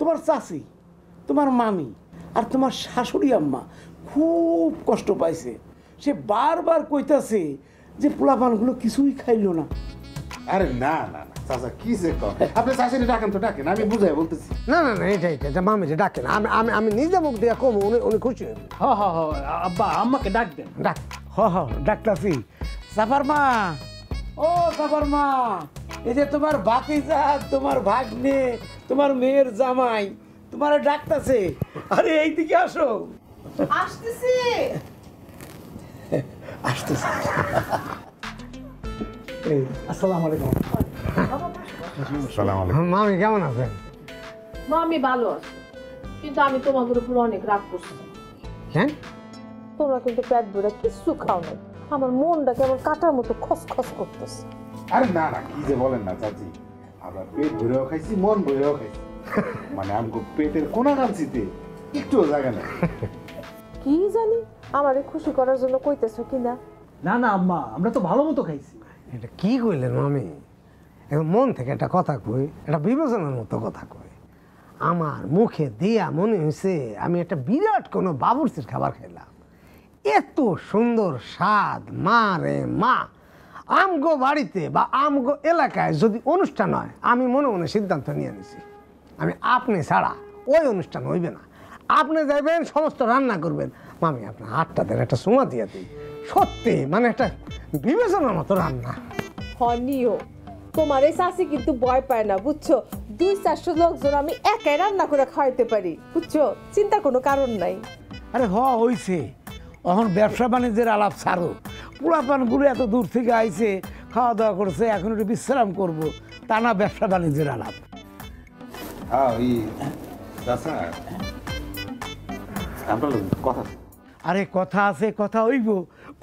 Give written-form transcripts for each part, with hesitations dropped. তোমার চাচি, তোমার মামি আর তোমার শাশুড়ি আম্মা খুব কষ্ট পাইছে। সে বারবার কইতাছে যে পোলাপানগুলো কিছুই খাইলো না। আরে না না না চাচা, কি যে কর, আপনি চাচিরে ডাকেন তো, ডাকেন, আমি বুঝাই বলতেছি। না না না, এটা এটা মামিরে ডাকেন, আমি আমি আমি নিজে মুখ দিয়ে কমো, উনি উনি খুশি হবেন। হ্যাঁ হ্যাঁ হ্যাঁ, আব্বা আম্মাকে ডাকবেন, ডাক। হ্যাঁ হ্যাঁ ডাকতাছি। সাফার মা, ও সাফার মা, এই যে তোমার ভাতিজা, তোমার ভাগ্নে, তোমার মেয়ের জামাই তোমার ডাকতাছে, আরে এইদিকে আসো। আসতেছি আসতেছি। আসসালামু আলাইকুম। আসসালামু আলাইকুম। মামি কেমন আছেন? মামি ভালো আছে, কিন্তু আমি তোমাদের উপর অনেক রাগ করছি। হ্যাঁ, তোমরা কিন্তু পেট ভরে কিছু খাও না, আমার মনটা কেমন কাটার মতো খসখস করতেছে। আরে না না, কি যে বলেন না চাচি, আমরা পেট ভরেও খাইছি, মন ভরেও খাইছি, মানে আমগো পেটের কোনা কাঞ্চিতে একটু জায়গা না। কি জানি আমারে খুশি করার জন্য কইতেছো কিনা। না না আম্মা, আমরা তো ভালো মতো খাইছি। এটা কি কইলেন মামি? এখন মন থেকে একটা কথা কই, এটা বিবেচনার মতো কথা কই। আমার মুখে দিয়া মনে হয়েছে আমি একটা বিরাট কোনো বাবুর্চির খাবার খাইলাম। এত সুন্দর স্বাদ, মা রে মা! আমগো বাড়িতে বা আমগো এলাকায় যদি অনুষ্ঠান হয়, আমি মনে মনে সিদ্ধান্ত নিয়ে নিছি, আমি আপনি ছাড়া ওই অনুষ্ঠান হইবে না। আপনি যাইবেন, সমস্ত রান্না করবেন। মামি আপনার হাতটা দেন, একটা সুমা দিয়ে দিই। সত্যি মানে একটা বিবেচনার মতো রান্না। হনিও তোমার এই চাষি কিন্তু ভয় পায় না, বুঝছো? ২-৪০০ লোকজন আমি একাই রান্না করে খাওয়াইতে পারি, বুঝছো? চিন্তার কোনো কারণ নাই। আরে হ হইছে, এখন ব্যবসা বাণিজ্যের আলাপ ছাড়ো। পোলাপানগুলো এত দূর থেকে আইছে, খাওয়া দাওয়া করছে, এখন একটু বিশ্রাম করবো, তা না ব্যবসা বাণিজ্যের আলাপ। আরে কথা আছে, কথা হইব,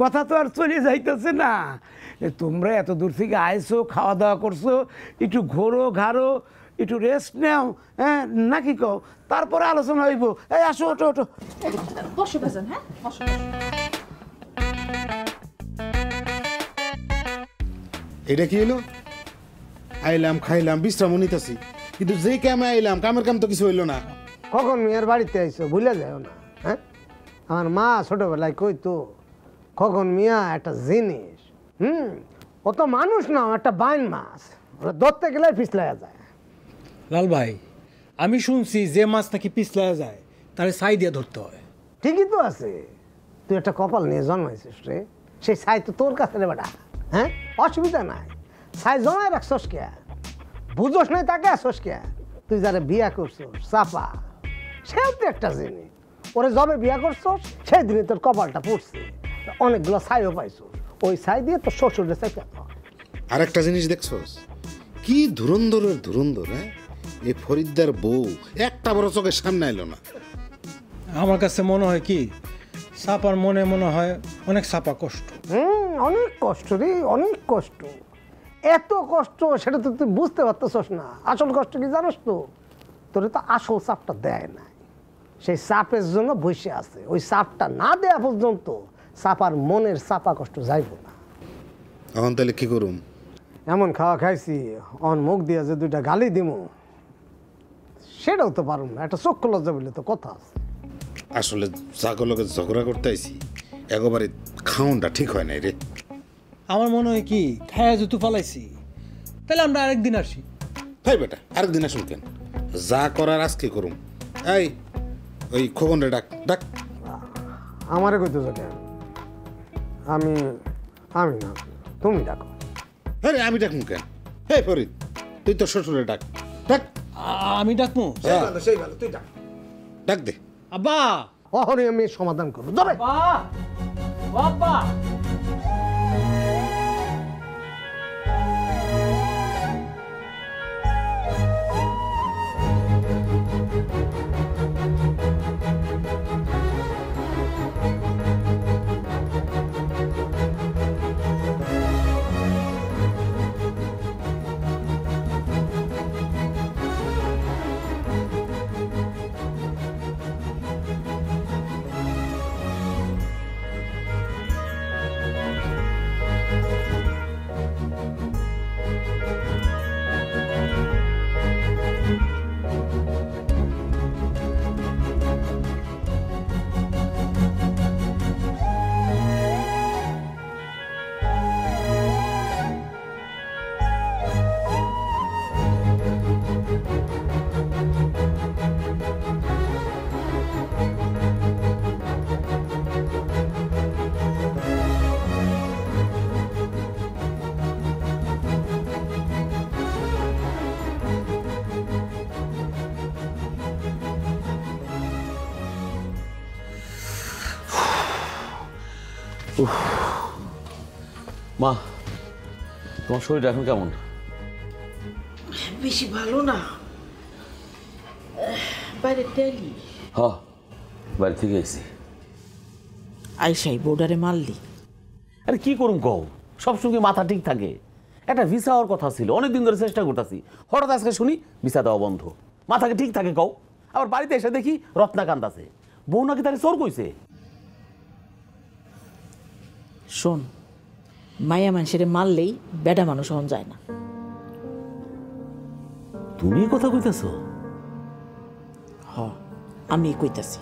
কথা তো আর চলে যাইতেছে না। তোমরা এত দূর থেকে আইছো, খাওয়া দাওয়া করছো, একটু ঘোরো ঘাড়ো, একটু রেস্ট নাও, হ্যাঁ নাকি কও? তারপরে আলোচনা হইব। এই আসো, ওঠো ওঠো। এটা কি হলো? আইলাম, খাইলাম, বিশ্রামও নিতেছি, কিন্তু যে কামে আইলাম কামের কাম তো কিছু হইলো না। খোকন মিয়ার বাড়িতে আইছো, ভুলে যাও না। হ্যাঁ, আমার মা ছোটবেলায় কইতো খোকন মিয়া একটা জিনিস, ও তো মানুষ না, একটা বাইন মাছ, ওরা ধরতে গেলে পিছলাইয়া যায়। লাল ভাই, আমি শুনছি যে মাছ নাকি পিছলাইয়া যায় তারে ছাই দিয়ে ধরতে হয়। ঠিকই তো আছে, তুই একটা কপাল নিয়ে জন্মাইছিস রে, সেই ছাই তো তোর কাছে রে বেটা। হ্যাঁ, অসুবিধা নাই, ছাই জমায় রাখছস কে? বুঝোস নাই তাকে আসোস কে? তুই যারা বিয়া করছস চাপা, সেও তো একটা জিনিস, ওরে জবে বিয়া করছস সেই দিনে তোর কপালটা পড়ছে, অনেকগুলো ছাইও পাইছস, ওই ছাই দিয়ে তোর শ্বশুরের ছাই। আর একটা জিনিস দেখছস, কি ধুরন্ধরের ধুরন্ধর! এই ফরিদ্দার বউ একটা বড় চোখের সামনে আইলো না। আমার কাছে মনে হয় কি, চাপার মনে মনে হয় অনেক চাপা কষ্ট। অনেক কষ্ট রে, অনেক কষ্ট, এত কষ্ট সেটা তো তুই বুঝতে পারতেছস না। আসল কষ্ট কি জানোস? তো তোরে তো আসল চাপটা দেয় নাই, সেই চাপের জন্য বসে আছে। ওই চাপটা না দেয়া পর্যন্ত চাপার মনের চাপা কষ্ট যাইব না। এখন তাহলে কি করুম? এমন খাওয়া খাইছি, অন মুখ দিয়ে যে দুইটা গালি দিব সেটাও তো পারুম না, একটা চক্ষু লজ্জা বললে তো কথা আছে। আসলে চাকরকে ঝগড়া করতে আইছি, একবারে খাওনটা ঠিক হয় নাই রে। আমার মনে হয় কি, খায়া জুতু ফালাইছি, তাহলে আমরা আরেকদিন আসি। ভাই বেটা, আরেকদিন আসুন কেন, যা করার আজকে করুম। এই ওই খোকন রে ডাক, ডাক। আমারে কইতো কেন? আমি আমি না, তুমি ডাকো। আরে আমি ডাকমু কেন? হে ফরিদ, তুই তো শ্বশুরে ডাক, ডাক। আমি ডাকমু? সেই ভালো, সেই ভালো, তুই ডাক, ডাক দে। আব্বা, ওরে আমি সমাধান করব। ধরে বাবা, বাবা মা, তোমার শরীরটা এখন কেমন? বেশি ভালো না, বাইরে তেলি। হ্যাঁ, বাইরে থেকে আইসি। আইসাই বর্ডারে মারলি? আরে কি করুম কও, সবসময় মাথা ঠিক থাকে। একটা ভিসা হওয়ার কথা ছিল, অনেকদিন ধরে চেষ্টা করতেছি, হঠাৎ আজকে শুনি ভিসা দেওয়া বন্ধ। মাথাকে ঠিক থাকে কও, আবার বাড়িতে এসে দেখি রত্নাকান্ত আছে, বউ নাকি তারে চোর কইছে। শোন, মায়া মানুষের মারলেই বেডা মানুষ হন যায় না। তুমি কথা কইতেছ? হ্যাঁ, আমি কইতাছি।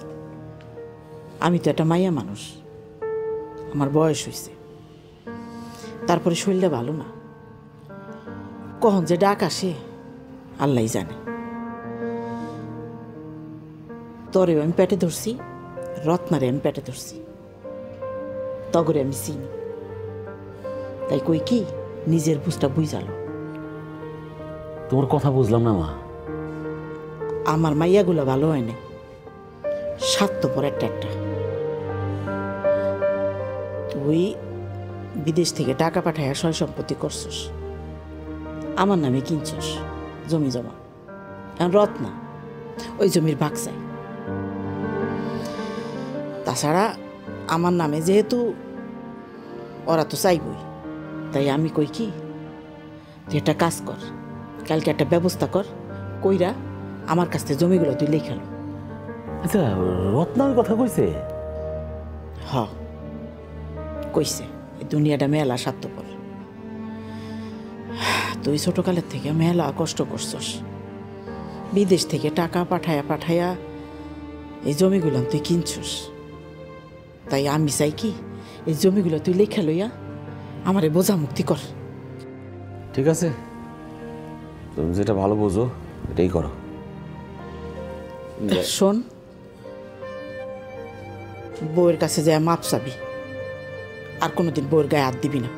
আমি তো একটা মায়া মানুষ, আমার বয়স হইছে, তারপরে শরীরটা ভালো না। কখন যে ডাক আসে আল্লাহই জানে। তরেও আমি পেটে ধরছি, রত্নারে আমি পেটে ধরছি, তগরে আমি চিনি। তাই কই কি, নিজের বুঝটা বুঝালো। তোর কথা বুঝলাম না মা। আমার মাইয়াগুলো ভালো হয় না, স্বার্থপর একটা একটা। তুই বিদেশ থেকে টাকা পাঠায় সয় সম্পত্তি করছস, আমার নামে কিনছস জমি জমা। রত্না ওই জমির ভাগ চাই। তাছাড়া আমার নামে যেহেতু ওরা তো চাইবই, তাই আমি কই কি, তুই একটা কাজ কর, কালকে একটা ব্যবস্থা কর, কইরা আমার কাছ থেকে জমিগুলো তুই লেখাল। আচ্ছা, রত্নার কথা কইছে? হ্যাঁ কইছে। এই দুনিয়াটা মেলা স্বার্থপর। তুই ছোটকালের থেকে মেলা কষ্ট করছস, বিদেশ থেকে টাকা পাঠায়া পাঠায়া এই জমিগুলো তুই কিনছস। তাই আমি চাই কি, এই জমিগুলো তুই লেখা লইয়া আমারে বোঝা মুক্তি কর। ঠিক আছে, তুমি যেটা ভালো বোঝো এটাই করো। শোন, বউয়ের কাছে যা মাপ চাবি, আর কোনোদিন বউয়ের গায়ে হাত দিবি না।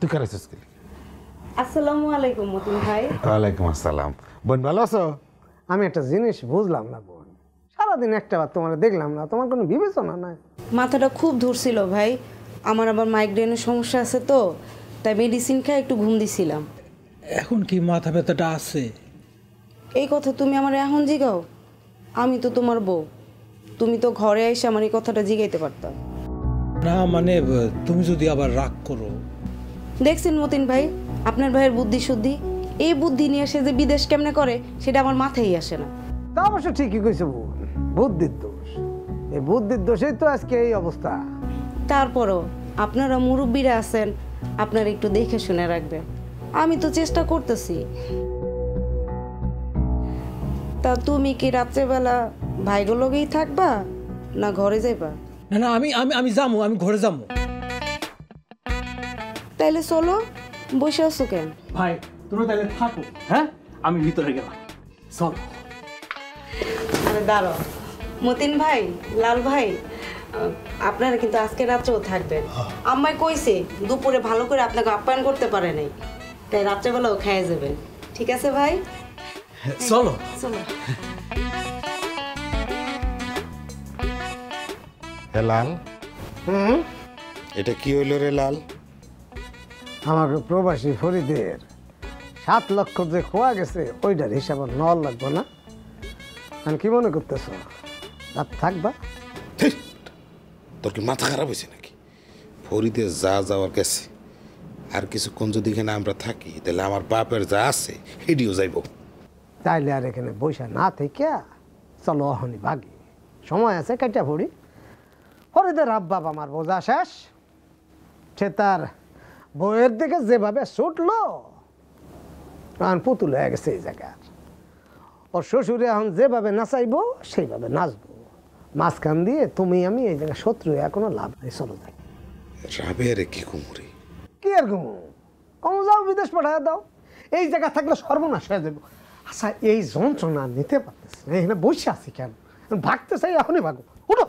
তুই কার আছিস? আসসালামু আলাইকুম মতিন ভাই। ওয়ালাইকুম আসসালাম বোন, ভালো আছো? আমি একটা জিনিস বুঝলাম না বোন, সারাদিন একটা বার তোমার দেখলাম না, তোমার কোনো বিবেচনা নাই। মাথাটা খুব ধরছিল ভাই, আমার আবার মাইগ্রেনের সমস্যা আছে তো, তাই মেডিসিন খাই একটু ঘুম দিছিলাম। এখন কি মাথা ব্যথাটা আছে? এই কথা তুমি আমার এখন জিগাও? আমি তো তোমার বউ, তুমি তো ঘরে এসে আমার এই কথাটা জিগাইতে পারতাম না। মানে তুমি যদি আবার রাগ করো। দেখছেন মতিন ভাই, আপনার ভাইয়ের বুদ্ধি শুদ্ধি, এই বুদ্ধি নিয়ে সে যে বিদেশ কেমনে করে সেটা আমার মাথায় আসে না। তা অবশ্য ঠিকই কইছো বোন, বুদ্ধির দোষ। এই বুদ্ধির দোষেই তো আজকে এই অবস্থা। তারপরও আপনারা মুরব্বীরা আছেন, আপনারা একটু দেখে শুনে রাখবেন। আমি তো চেষ্টা করতেছি। তা তুমি কি রাত্রেবেলা ভাইগুলো লগেই থাকবা না ঘরে যাইবা? না না, আমি আমি আমি যাবো, আমি ঘরে যাবো। তাইলে চলো, বসে আছো কেন? ভাই তুমি তাইলে থাকো, হ্যাঁ আমি ভিতরে গেলাম। চলো। আরে দাঁড়ো মতিন ভাই, লাল ভাই, আপনারা কিন্তু আজকে রাত্রেও থাকবেন। আম্মাই কইছে দুপুরে ভালো করে আপনাকে আপ্যায়ন করতে পারে নাই, তাই রাত্রেবেলাও খেয়ে যাবেন। ঠিক আছে ভাই, চলো চলো। হে লাল, এটা কি হইল রে লাল? আমার প্রবাসী ফরিদের 7 লক্ষ যে খোয়া গেছে, ওইটার হিসাব আর নেওয়ার লাগবে না। আমি কি মনে করতেছ রাত থাকবা? তোর কি মাথা খারাপ হয়েছে নাকি? ফরিদের যা যাওয়ার গেছে, আর কিছুক্ষণ যদি এখানে আমরা থাকি তাহলে আমার বাপের যা আছে হেডিও যাইব। তাইলে আর এখানে বৈশা না থেকে চলো অহনি ভাগি, সময় আছে কাইটা ফরি। ফরিদের আপ বাপ আমার বোঝা শেষ, সে তার বউয়ের দিকে যেভাবে ছুটলো, এখন পুতুল হয়ে গেছে এই জায়গার। ওর শ্বশুরে এখন যেভাবে নাচাইবো সেইভাবে নাচবো, মাঝখান দিয়ে তুমি আমি এই জায়গায় শত্রু হয়ে কোনো লাভ নেই। চলো যাই। রাবের কি কুমুরি? কি আর কুমু, কমু যাও, বিদেশ পাঠায় দাও। এই জায়গা থাকলে সর্বনাশ হয়ে যাবো। আচ্ছা এই যন্ত্রণা নিতে পারতেছি না, এখানে বসে আছি কেন? ভাগতে চাই, এখনই ভাগো, উঠো।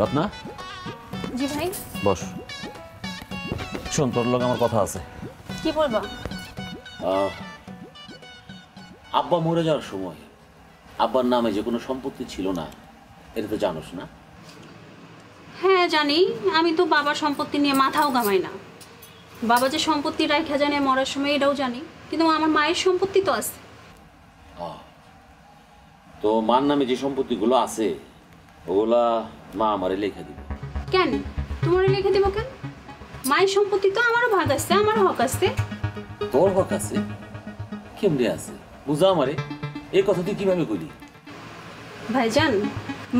রত্না। জি ভাই। বস, শোন, তোর লোক আমার কথা আছে। কি বলবা? আব্বা মরে যাওয়ার সময় আব্বার নামে যে কোনো সম্পত্তি ছিল না, এটা তো জানোস না? হ্যাঁ জানি, আমি তো বাবার সম্পত্তি নিয়ে মাথাও ঘামাই না। বাবা যে সম্পত্তি রাইখা জানে মরার সময়, এটাও জানি, কিন্তু আমার মায়ের সম্পত্তি তো আছে। তো মার নামে যে সম্পত্তিগুলো আছে ওগুলা মা আমারে লেখা দিব। কেন তোমারে লেখা দিব? কেন? মায়ের সম্পত্তি তো আমারও ভাগ আছে, আমার হক আছে। তোর হক আছে? কেমনে আছে বুঝা আমারে, এই কথা তুই কিভাবে কইলি? ভাইজান,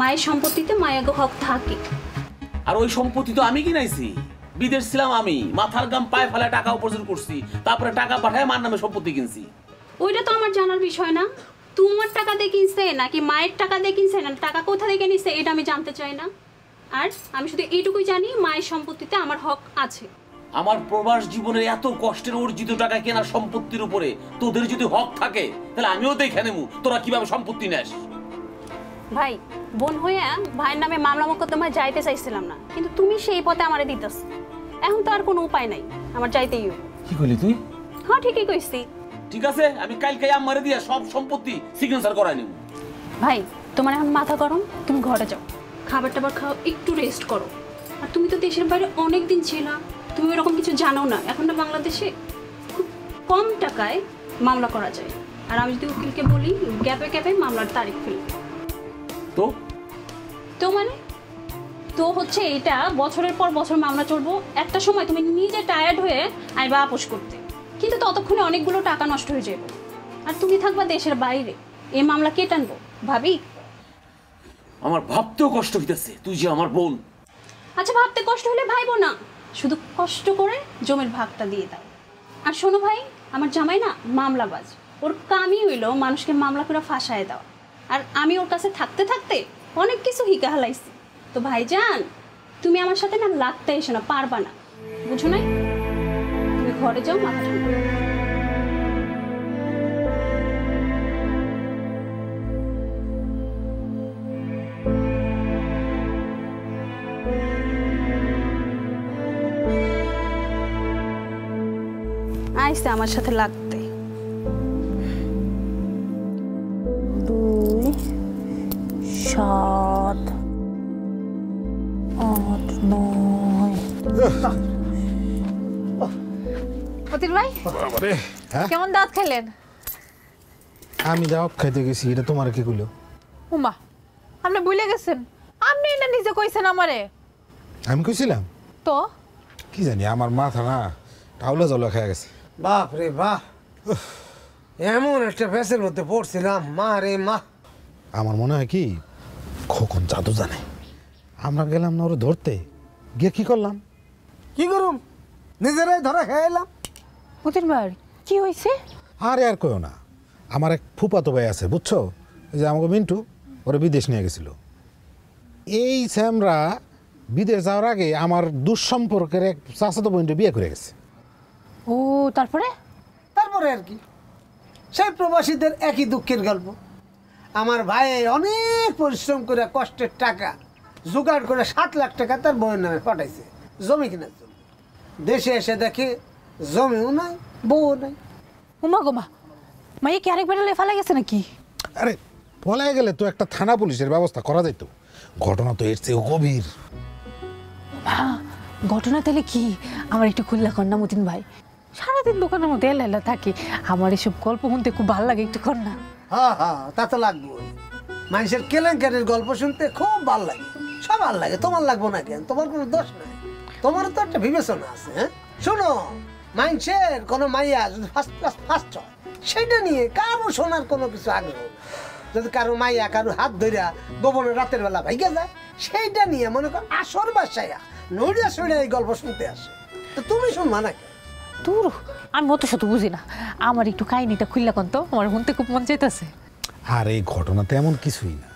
মায়ের সম্পত্তিতে মায়ের হক থাকে। আর ওই সম্পত্তি তো আমি কিনাইছি, বিদেশ ছিলাম আমি, মাথার গাম পায়ে ফেলে টাকা উপার্জন করছি, তারপরে টাকা পাঠায় মার নামে সম্পত্তি কিনছি। ওইটা তো আমার জানার বিষয় না। তোমার টাকা দিয়ে কিনছে নাকি মায়ের টাকা দিয়ে কিনছে, না টাকা কোথা থেকে নিচ্ছে, এটা আমি জানতে চাই না। আর আমি শুধু এইটুকুই জানি, মায়ের সম্পত্তিতে আমার হক আছে। আমার প্রবাস জীবনের এত কষ্টের অর্জিত টাকা কেনা সম্পত্তির উপরে তোদের যদি হক থাকে, তাহলে আমিও দেখে নেব তোরা কিভাবে সম্পত্তি নেস। ভাই, বোন হইয়া ভাইয়ের নামে মামলা মোকদ্দমায় যাইতে চাইছিলাম না, কিন্তু তুমি সেই পথে আমারে দিতেছ। এখন তো আর কোনো উপায় নাই, আমার যাইতেই হবে। কি কইলি তুই? হ্যাঁ ঠিকই কইছি। ঠিক আছে, আমি কালকে আম্মারে দিয়া সব সম্পত্তি সিগনেচার করাই নেব। ভাই তোমার এখন মাথা গরম, তুমি ঘরে যাও, খাবার টাবার খাও, একটু রেস্ট করো। আর তুমি তো দেশের বাইরে অনেক দিন ছিলা, তুমি এরকম কিছু জানো না। এখন না বাংলাদেশে খুব কম টাকায় মামলা করা যায়, আর আমি যদি উকিলকে বলি গ্যাপে গ্যাপে মামলার তারিখ ফেলি। তো তো মানে তো হচ্ছে এটা বছরের পর বছর মামলা চলবো। একটা সময় তুমি নিজে টায়ার্ড হয়ে আইবা আপোষ করতে, কিন্তু ততক্ষণে অনেকগুলো টাকা নষ্ট হয়ে যাবে, আর তুমি থাকবা দেশের বাইরে। এই মামলা কে টানবো? ভাবি, আমার ভাবতেও কষ্ট হইতেছে তুই যে আমার বোন। আচ্ছা, ভাবতে কষ্ট হলে ভাইবো না, শুধু কষ্ট করে জমির ভাগটা দিয়ে দাও। আর শোনো ভাই, আমার জামাই না মামলাবাজ, ওর কামই হইলো মানুষকে মামলা করে ফাঁসায় দেওয়া। আর আমি ওর কাছে থাকতে থাকতে অনেক কিছু হিকা হালাইছি। তো ভাইজান, তুমি আমার সাথে না লাগতে এসো না, পারবা না, বুঝো নাই? তুমি ঘরে যাও, মাথা ঠান্ডা। আইসে আমার সাথে লাগতে। কেমন দাঁত খেলেন? আমি দাঁত খাইতে গেছি, এটা তোমার কি কইলো? উমা, আপনি ভুলে গেছেন, আপনি না নিজে কইছেন আমারে। আমি কইছিলাম তো? কি জানি, আমার মাথা না টাউলা জল খেয়ে গেছে। বাপ রে বাপ, এমন একটা ফেসের মধ্যে পড়ছিলাম, মা রে মা। আমার মনে হয় কি খোকন জাদু জানে। আমরা গেলাম না ওরা ধরতে, গিয়ে কি করলাম, কি করুম, নিজেরাই ধরা খেয়ে এলাম। ওদের বার কি হয়েছে? আরে আর কইও না, আমার এক ফুপাতো ভাই আছে বুঝছো, এই যে আমাকে মিন্টু, ওরা বিদেশ নিয়ে গেছিল। এই স্যামরা বিদেশ যাওয়ার আগে আমার দুঃসম্পর্কের এক চাচাতো বোনটা বিয়ে করে গেছে। ও তারপরে? তারপরে আর কি, সেই প্রবাসীদের একই দুঃখের গল্প। আমার ভাই অনেক পরিশ্রম করে কষ্টের টাকা জোগাড় করে 7 লাখ টাকা তার বউয়ের নামে পাঠাইছে জমি কেনার জন্য। দেশে এসে দেখে জমিও নাই, বউও নাই। উমা গোমা, মাইয়া কি আরেক বেটালে ফালা গেছে নাকি? আরে ফলায় গেলে তো একটা থানা পুলিশের ব্যবস্থা করা যেত, ঘটনা তো এর চেয়েও গভীর। ঘটনা তাহলে কি? আমার একটু খুল্লা কর না মতিন ভাই, সারাদিন দোকানের মধ্যে এলা এলা থাকি, আমার এসব গল্প শুনতে খুব ভালো লাগে, একটু কর না। হ্যাঁ হ্যাঁ, তা তো লাগবো, মানুষের কেলেঙ্কারির গল্প শুনতে খুব ভালো লাগে, সবার লাগে। তোমার লাগবো না কেন? তোমার কোনো দোষ নাই, তোমার তো একটা বিবেচনা আছে। হ্যাঁ শোনো, মানুষের কোনো মাইয়া যদি ফার্স্ট হয়, সেটা নিয়ে কারো শোনার কোনো কিছু আগ্রহ। যদি কারো মাইয়া কারো হাত ধরিয়া গোপনে রাতের বেলা ভাইগা যায়, সেইটা নিয়ে মনে করো আসর বাসায়া নড়িয়া সড়িয়া এই গল্প শুনতে আসে। তো তুমি শুনবা না কেন? দূর, আমি অত শত বুঝি না, আমার একটু কাহিনিটা খুললা কন তো, আমার শুনতে খুব মন চাইতেছে। আর এই ঘটনা তো এমন কিছুই না,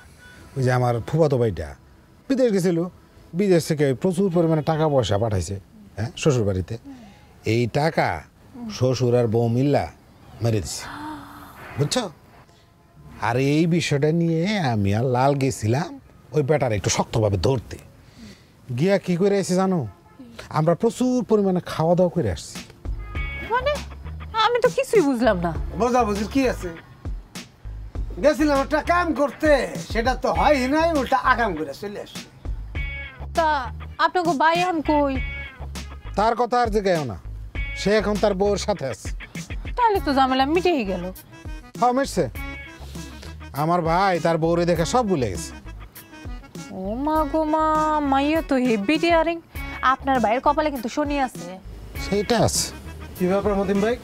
ওই যে আমার ফুফাতো ভাইটা বিদেশ গেছিল, বিদেশ থেকে প্রচুর পরিমাণে টাকা পয়সা পাঠাইছে হ্যাঁ শ্বশুর বাড়িতে। এই টাকা শ্বশুর আর বউ মিল্লা মেরে দিছে, বুঝছ? আর এই বিষয়টা নিয়ে আমি আর লাল গেছিলাম ওই বেটার একটু শক্তভাবে ধরতে। গিয়া কি করে আসছি জানো, আমরা প্রচুর পরিমাণে খাওয়া দাওয়া করে আসছি। মানে আমি তো কিছুই বুঝলাম না। বোঝাবুঝি কি আছে? গেছিলাম ওটা কাম করতে, সেটা তো হয় নাই, ওটা আগাম করে চলে আসছি। তা আপনাকে বাইয়ান কই? তার কথা আর যে গায়ও না, সে এখন তার বউর সাথে আছে। তাহলে তো ঝামেলা মিটেই গেল। হ্যাঁ মিটছে, আমার ভাই তার বউরে দেখে সব ভুলে গেছে। ও মা গো মা, মাইয়া তো হেভি টিয়ারিং। আপনার ভাইয়ের কপালে কিন্তু শনি আছে। সেটা আছে। কি ব্যাপার মতিন ভাই?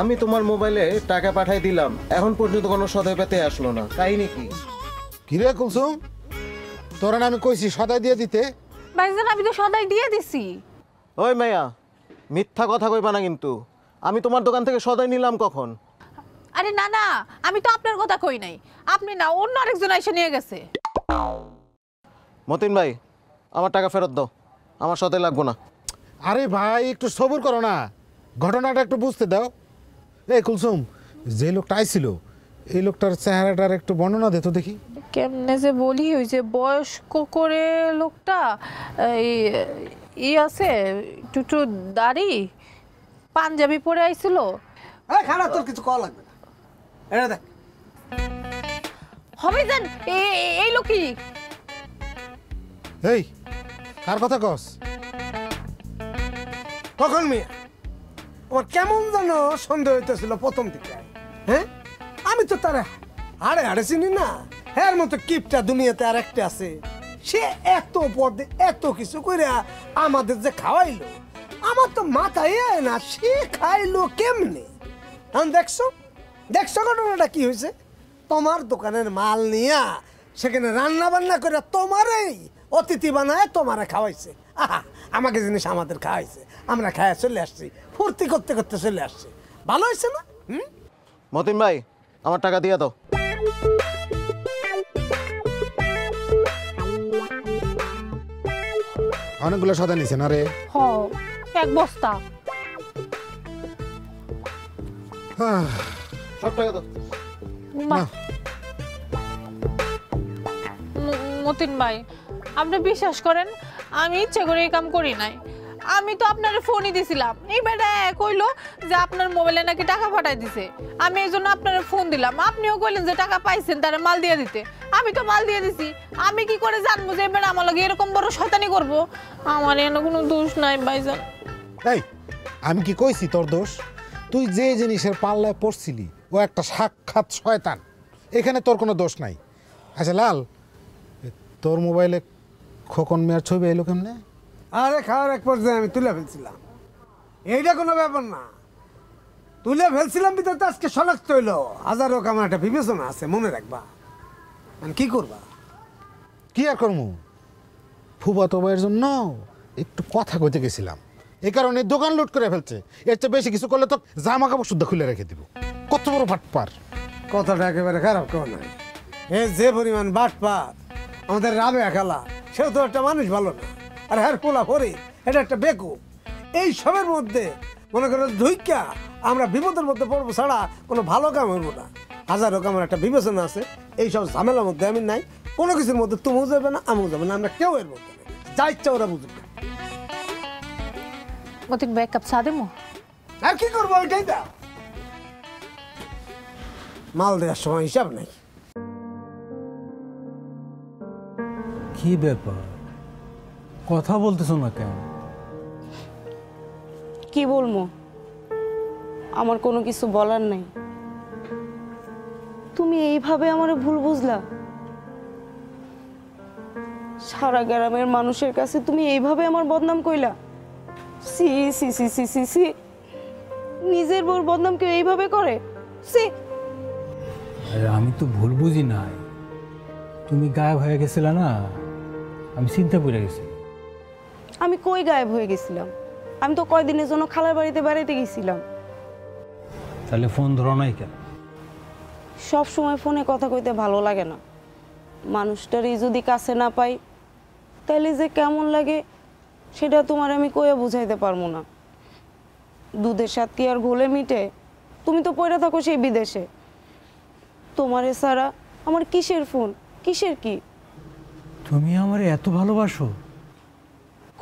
আমি তোমার মোবাইলে টাকা পাঠাই দিলাম, এখন পর্যন্ত কোনো সদাই পেতে আসলো না, তাই নাকি? কি রে কুলসুম, তোর না আমি কইছি সদাই দিয়ে দিতে? ভাইজান আমি তো সদাই দিয়ে দিছি। ওই মাইয়া মিথ্যা কথা কইবা না কিন্তু, আমি তোমার দোকান থেকে সদাই নিলাম কখন? আরে না না, আমি তো আপনার কথা কই নাই, আপনি না অন্য আরেকজন এসে নিয়ে গেছে। মতিন ভাই আমার টাকা ফেরত দাও, আমার সদাই লাগবো না। আরে ভাই একটু সবুর করো না, ঘটনাটা একটু বুঝতে দাও। এই কুলসুম, যে লোকটা আইছিল এই লোকটার চেহারাটার একটু বর্ণনা দে তো দেখি। কেমনে যে বলি, ওই যে বয়স্ক করে লোকটা, ই আছে টুটু দাড়ি, পাঞ্জাবি পরে আইছিল। খারাপ, তোর কিছু কল লাগবে না, এটা দেখ। হবে জান এই লোকই। এই কার কথা কস? কখন মিয়া ওর কেমন যেন সন্দেহ হইতেছিল প্রথম দিকে। হ্যাঁ আমি তো তারা হাড়ে হাড়ে চিনি না, এর মতো কিপটা দুনিয়াতে আর একটা আছে। সে এত পদে এত কিছু করে আমাদের যে খাওয়াইলো, আমার তো মাথায় না সে খাইলো কেমনে। এখন দেখছো দেখছো ঘটনাটা কি হয়েছে? তোমার দোকানের মাল নিয়া সেখানে রান্না বান্না করে তোমারই অতিথি বানায় তোমারে খাওয়াইছে। আহা, আমাকে জিনিস আমাদের খাওয়াইছে, আমরা খাওয়া চলে আসছি, ফুর্তি করতে করতে চলে আসছি। ভালো হয়েছে না? হুম মতিন ভাই আমার টাকা দিয়ে দাও। অনেকগুলো সদা নিছেন? আরে হ, এক বস্তা। সব টাকা দাও। মতিন ভাই আপনি বিশ্বাস করেন আমি ইচ্ছে করে এই কাম করি নাই। আমি তো আপনার ফোনই দিছিলাম, এই বেটা কইলো যে আপনার মোবাইলে নাকি টাকা পাঠাই দিছে, আমি এই জন্য আপনার ফোন দিলাম। আপনিও কইলেন যে টাকা পাইছেন তারা মাল দিয়ে দিতে, আমি তো মাল দিয়ে দিছি। আমি কি করে জানবো যে এবার আমার লাগে এরকম বড় শয়তানি করবো? আমার এনে কোনো দোষ নাই ভাইজান। এই আমি কি কইছি তোর দোষ? তুই যে জিনিসের পাল্লায় পড়ছিলি ও একটা সাক্ষাৎ শয়তান, এখানে তোর কোনো দোষ নাই। আচ্ছা লাল, তোর মোবাইলে খোকন মিয়ার ছবি এলো কেমনে? আরে খাওয়ার এক পর্যায়ে আমি তুলে ফেলছিলাম, এইটা কোনো ব্যাপার না। তুলে ফেলছিলাম ভিতরে তো আজকে শনাক্ত হইলো। হাজার হোক আমার একটা বিবেচনা আছে, মনে রাখবা। মানে কি করবা? কি আর করবো, ফুবা তো ভাইয়ের জন্য একটু কথা কইতে গেছিলাম, এই কারণে দোকান লুট করে ফেলছে। এর চেয়ে বেশি কিছু করলে তো জামা কাপড় শুদ্ধ খুলে রেখে দিব। কত বড় বাটপার! কথাটা একেবারে খারাপ কেউ না, এ যে পরিমাণ বাটপার। আমাদের রাবে খালা সেও তো একটা মানুষ ভালো না, আর হ্যার কোলা করে এটা একটা বেকুব। এই সবের মধ্যে মনে করো ধুইকা আমরা বিপদের মধ্যে পড়বো, ছাড়া কোনো ভালো কাম হইব না। হাজার হোক আমার একটা বিবেচনা আছে, এই সব ঝামেলার মধ্যে আমি নাই। কোনো কিছুর মধ্যে তুমিও যাবে না, আমিও যাবে না, আমরা কেউ এর মধ্যে যা ইচ্ছা ওরা বুঝবে। আর কি করবো ওইটাই দাও, মাল দেওয়ার সময় হিসাব নাই। কি ব্যাপার, কথা বলতেছো না কেন? কি বলবো, আমার কোনো কিছু বলার নাই। তুমি এইভাবে আমার ভুল বুঝলা? সারা গ্রামের মানুষের কাছে তুমি এইভাবে আমার বদনাম কইলা? সি সি সি সি সি সি, নিজের বউর বদনাম কেউ এইভাবে করে? সি। আরে আমি তো ভুল বুঝি নাই, তুমি গায়েব হয়ে গেছিলা না, আমি চিন্তা করে গেছি। আমি কই গায়েব হয়ে গেছিলাম? আমি তো কয়দিনের জন্য খালার বাড়িতে বেড়াইতে গেছিলাম। তাহলে ফোন ধরো নাই কেন? সব সময় ফোনে কথা কইতে ভালো লাগে না, মানুষটারই যদি কাছে না পাই তাহলে যে কেমন লাগে সেটা তোমার আমি কইয়া বুঝাইতে পারবো না। দুধের স্বাদ কি আর ঘোলে মিটে? তুমি তো পয়রা থাকো সেই বিদেশে, তোমারে সারা আমার কিসের ফোন কিসের কি? তুমি আমারে এত ভালোবাসো?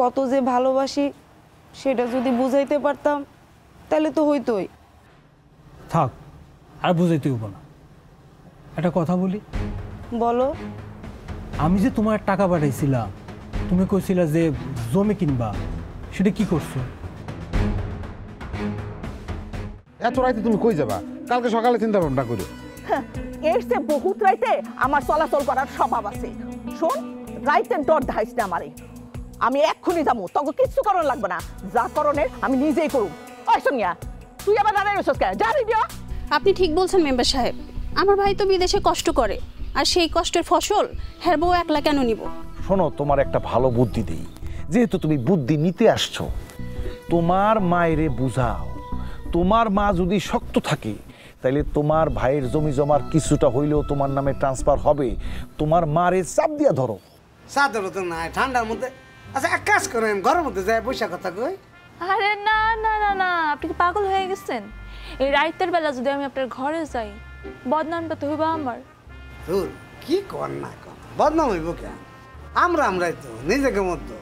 কত যে ভালোবাসি সেটা যদি বুঝাইতে পারতাম তাহলে তো হইতোই। থাক আর বুঝাইতে হইব না। একটা কথা বলি? বলো। আমি যে তোমার টাকা পাঠাইছিলাম, তুমি কইছিলা যে জমি কিনবা, সেটা কি করছো? এত রাইতে তুমি কই যাবা? কালকে সকালে চিন্তা ভাবনা করো। এর সে বহুত রাইতে আমার চলাচল করার স্বভাব আছে। শোন, রাইতে ডট ধাইস না আমারে, আমি এক্ষুনি যাবো, তোকে কিচ্ছু করার লাগবে না, যা করণের আমি নিজেই করুম। ওই সোনিয়া, তুই আবার দাঁড়াই রইছস কেন? যা রে দিয়া। আপনি ঠিক বলছেন মেম্বার সাহেব, আমার ভাই তো বিদেশে কষ্ট করে, আর সেই কষ্টের ফসল হ্যাঁ বউ একলা কেন নিব? শোনো, তোমার একটা ভালো বুদ্ধি দেই, যেহেতু তুমি বুদ্ধি নিতে আসছো, তোমার মায়েরে বুঝাও। তোমার মা যদি শক্ত থাকে তাহলে তোমার ভাইয়ের জমি জমার কিছুটা হইলেও তোমার নামে ট্রান্সফার হবে। তোমার মারে চাপ দিয়া ধরো। চাপ ধরো তো না, ঠান্ডার মধ্যে। আচ্ছা এক কাজ করেন, ঘরের মধ্যে যায় বৈশাখ কথা কই। আরে না না না না, আপনি কি পাগল হয়ে গেছেন? এই রাতের বেলা যদি আমি আপনার ঘরে যাই বদনামটা তো হইবা আমার। তোর কি কর না কর, বদনাম হইব কেন? আমরাই তো নিজেকে মধ্যে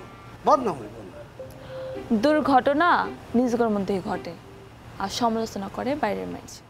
বদনাম হইব না। দুর্ঘটনা নিজের মধ্যেই ঘটে, আর সমালোচনা করে বাইরের মানুষ।